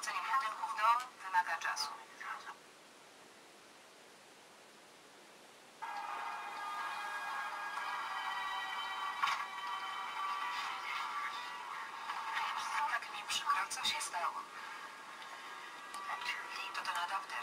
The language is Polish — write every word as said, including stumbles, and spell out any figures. Przekształcenie budynku w dom wymaga czasu. Tak mi przykro, co się stało. Leave to the adopter.